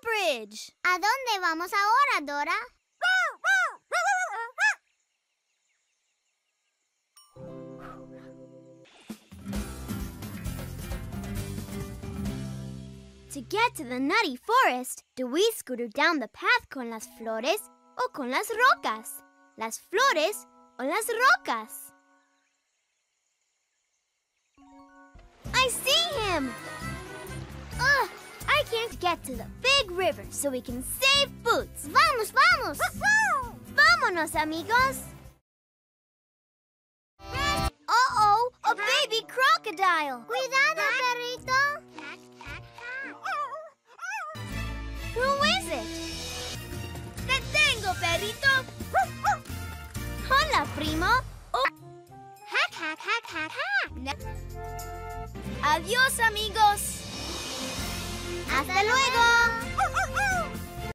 bridge. ¿A dónde vamos ahora, Dora? To get to the nutty forest, do we scooter down the path con las flores o con las rocas? Las flores o las rocas? I see him! Ugh! I can't get to the big river so we can save Boots! Vamos, vamos! Vámonos, amigos! Uh-oh! A baby crocodile! Cuidado, Perrito! Who is it? ¡Te tengo, Perrito! Hola, primo! Oh. Hack, hack, hack, hack, hack! Adiós, amigos! ¡Hasta luego!